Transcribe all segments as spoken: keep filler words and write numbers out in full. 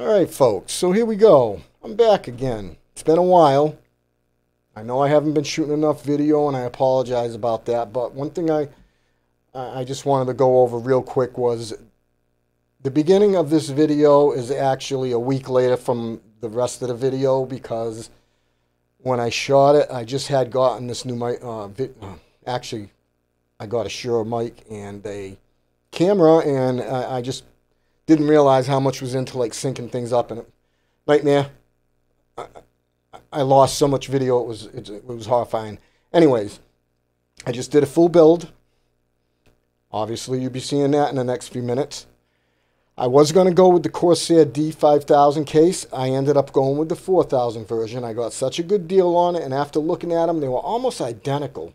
Alright folks, so here we go. I'm back again. It's been a while. I know I haven't been shooting enough video and I apologize about that, but one thing I I just wanted to go over real quick was the beginning of this video is actually a week later from the rest of the video because when I shot it, I just had gotten this new mic. Uh, actually, I got a Shure mic and a camera, and I, I just didn't realize how much was into like syncing things up, and nightmare. I, I lost so much video; it was it, it was horrifying. Anyways, I just did a full build. Obviously, you'll be seeing that in the next few minutes. I was going to go with the Corsair D five thousand case. I ended up going with the four thousand version. I got such a good deal on it, and after looking at them, they were almost identical.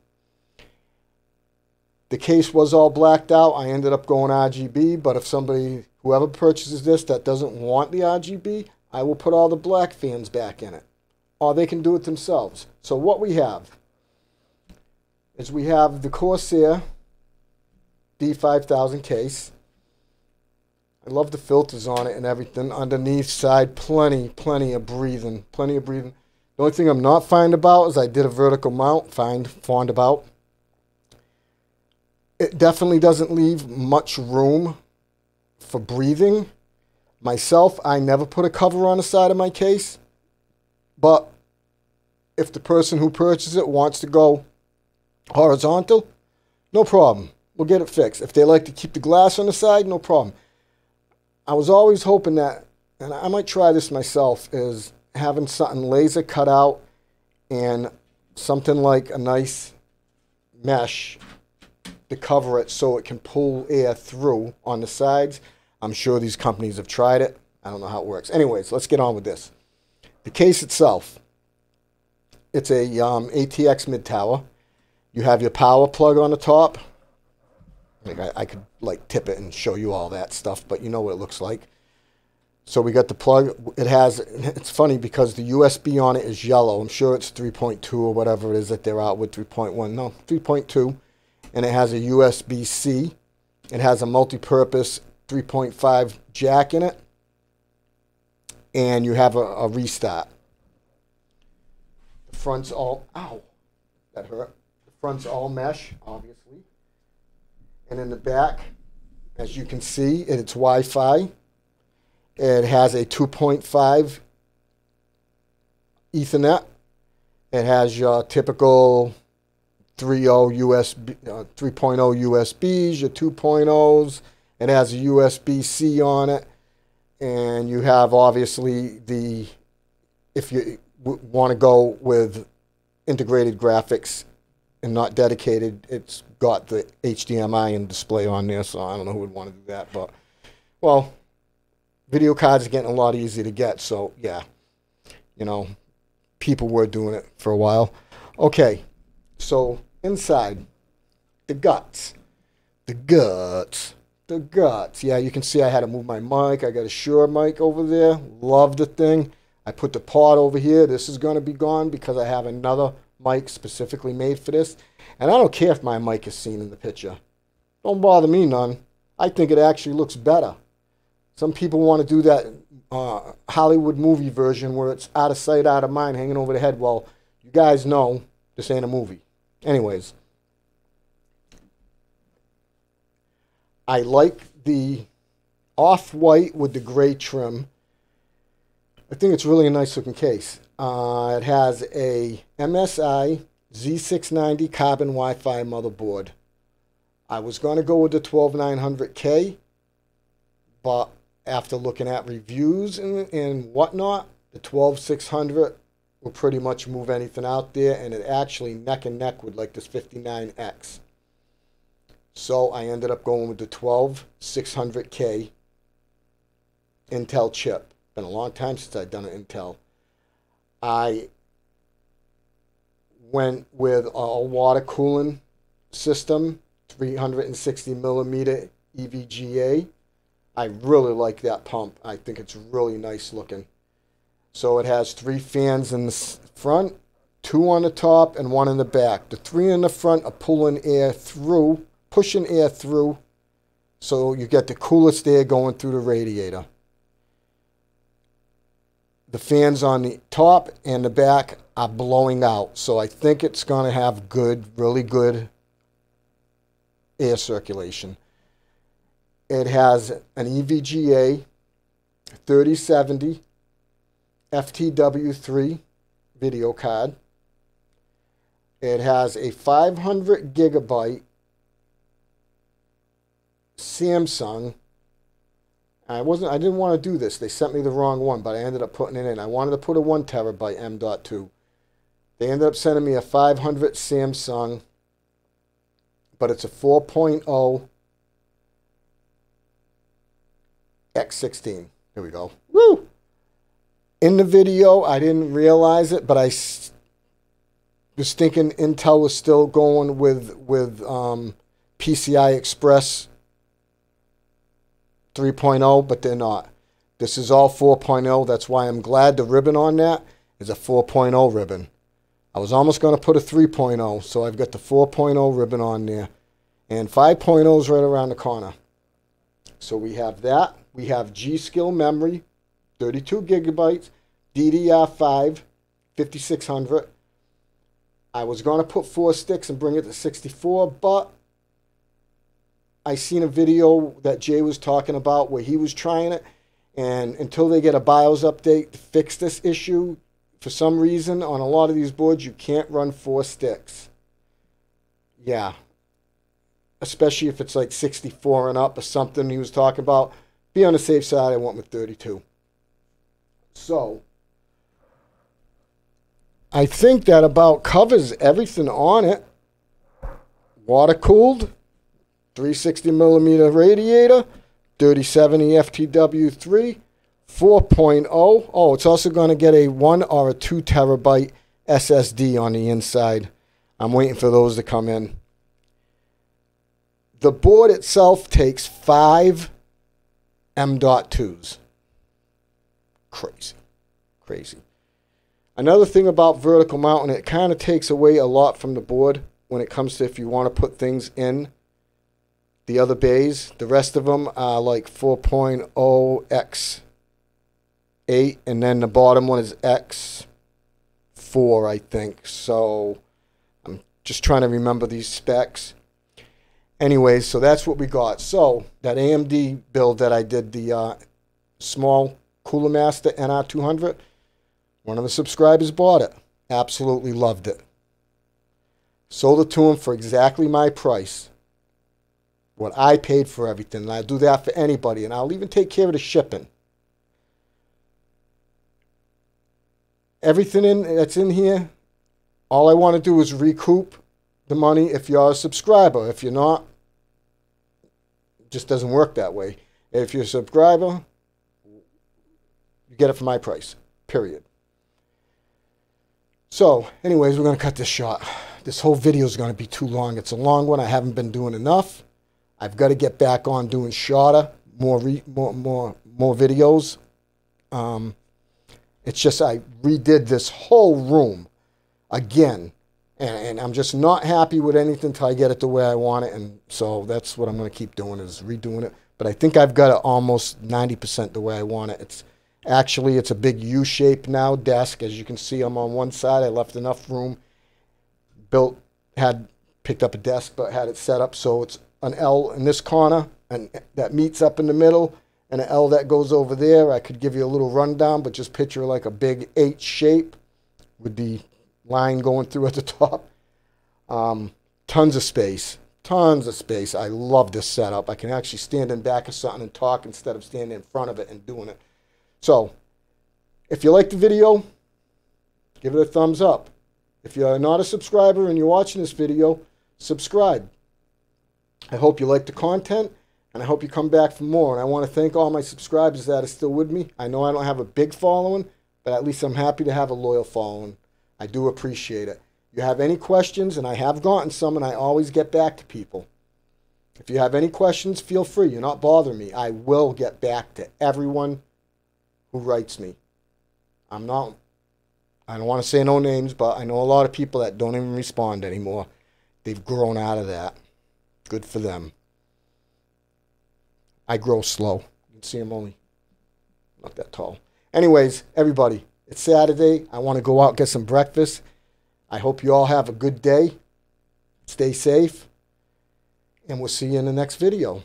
The case was all blacked out. I ended up going R G B, but if somebody, whoever purchases this that doesn't want the R G B, I will put all the black fans back in it. Or they can do it themselves. So what we have is we have the Corsair D five thousand case. I love the filters on it and everything. Underneath side, plenty, plenty of breathing. Plenty of breathing. The only thing I'm not fond about is I did a vertical mount. Find, fond about. It definitely doesn't leave much room for breathing. Myself, I never put a cover on the side of my case. But if the person who purchased it wants to go horizontal, no problem. We'll get it fixed. If they like to keep the glass on the side, no problem. I was always hoping that, and I might try this myself, is having something laser cut out and something like a nice mesh to cover it so it can pull air through on the sides. I'm sure these companies have tried it. I don't know how it works. Anyways, let's get on with this. The case itself, it's a um, A T X mid-tower. You have your power plug on the top. Like I, I could like tip it and show you all that stuff, but you know what it looks like. So we got the plug. It has, it's funny because the U S B on it is yellow. I'm sure it's three point two or whatever it is that they're out with, three point one. No, three point two. And it has a U S B C. It has a multi-purpose three point five jack in it. And you have a, a restart. The front's all, ow, that hurt. The front's all mesh, obviously. And in the back, as you can see, it's Wi-Fi. It has a two point five Ethernet. It has your typical three point oh U S B, uh, three point oh U S Bs, your two point ohs. It has a U S B C on it. And you have, obviously, the, if you want to go with integrated graphics and not dedicated, it's got the H D M I and display on there, so I don't know who would want to do that, but, well, video cards are getting a lot easier to get, so, yeah, you know, people were doing it for a while. Okay, so, inside, the guts, the guts, the guts, yeah, you can see I had to move my mic, I got a Shure mic over there, love the thing, I put the pod over here, this is going to be gone because I have another mic specifically made for this, and I don't care if my mic is seen in the picture. Don't bother me none. I think it actually looks better. Some people want to do that uh, Hollywood movie version where it's out of sight, out of mind, hanging over the head. Well, you guys know this ain't a movie. Anyways, I like the off-white with the gray trim. I think it's really a nice looking case. Uh, it has a M S I Z six ninety carbon Wi-Fi motherboard. I was going to go with the twelve nine hundred K, but after looking at reviews and, and whatnot, the twelve six hundred will pretty much move anything out there, and it actually neck and neck with like this fifty-nine X. So I ended up going with the twelve six hundred K Intel chip. Been a long time since I've done an Intel. I went with a water cooling system, three hundred sixty millimeter E V G A. I really like that pump. I think it's really nice looking. So it has three fans in the front, two on the top, and one in the back. The three in the front are pulling air through, pushing air through, so you get the coolest air going through the radiator. The fans on the top and the back are blowing out. So I think it's going to have good, really good air circulation. It has an E V G A thirty seventy F T W three video card. It has a five hundred gigabyte Samsung. I wasn't. I didn't want to do this. They sent me the wrong one, but I ended up putting it in. I wanted to put a one terabyte M dot two. They ended up sending me a five hundred Samsung, but it's a four point oh by sixteen. Here we go. Woo! In the video, I didn't realize it, but I was thinking Intel was still going with with um, P C I Express three point oh, but they're not. This is all four point oh. That's why I'm glad the ribbon on that is a four point oh ribbon. I was almost going to put a three point oh, so I've got the four point oh ribbon on there. And five point oh is right around the corner. So we have that. We have G-Skill memory, thirty-two gigabytes, D D R five, fifty-six hundred. I was going to put four sticks and bring it to sixty-four, but I seen a video that Jay was talking about where he was trying it, and until they get a BIOS update to fix this issue, for some reason on a lot of these boards you can't run four sticks. Yeah, especially if it's like sixty-four and up or something he was talking about. Be on the safe side, I went with thirty-two. So I think that about covers everything on it. Water cooled, three hundred sixty millimeter radiator, thirty seventy F T W three, four point oh. Oh, it's also going to get a one or a two terabyte S S D on the inside. I'm waiting for those to come in. The board itself takes five M dot twos. Crazy, crazy. Another thing about vertical mounting, it kind of takes away a lot from the board when it comes to if you want to put things in the other bays. The rest of them are like four point oh by eight, and then the bottom one is by four, I think. So I'm just trying to remember these specs. Anyways, so that's what we got. So that A M D build that I did, the uh, small Cooler Master N R two hundred, one of the subscribers bought it. Absolutely loved it. Sold it to him for exactly my price, what I paid for everything, and I do that for anybody, and I'll even take care of the shipping. Everything in, that's in here, all I want to do is recoup the money if you're a subscriber. If you're not, it just doesn't work that way. If you're a subscriber, you get it for my price, period. So, anyways, we're going to cut this short. This whole video is going to be too long. It's a long one. I haven't been doing enough. I've got to get back on doing shorter, more re, more more more videos. Um, it's just I redid this whole room again, and, and I'm just not happy with anything until I get it the way I want it, and so that's what I'm going to keep doing is redoing it. But I think I've got it almost ninety percent the way I want it. It's actually it's a big U-shape now desk, as you can see. I'm on one side. I left enough room. Built had picked up a desk, but had it set up so it's an L in this corner, and that meets up in the middle, and an L that goes over there. I could give you a little rundown, but just picture like a big H shape with the line going through at the top. Um, tons of space, tons of space. I love this setup. I can actually stand in back of something and talk instead of standing in front of it and doing it. So if you like the video, give it a thumbs up. If you're not a subscriber and you're watching this video, subscribe. I hope you like the content, and I hope you come back for more. And I want to thank all my subscribers that are still with me. I know I don't have a big following, but at least I'm happy to have a loyal following. I do appreciate it. If you have any questions, and I have gotten some, and I always get back to people. If you have any questions, feel free. You're not bothering me. I will get back to everyone who writes me. I'm not, I don't want to say no names, but I know a lot of people that don't even respond anymore. They've grown out of that. Good for them. I grow slow. You can see I'm only not that tall. Anyways, everybody, it's Saturday. I want to go out and get some breakfast. I hope you all have a good day. Stay safe. And we'll see you in the next video.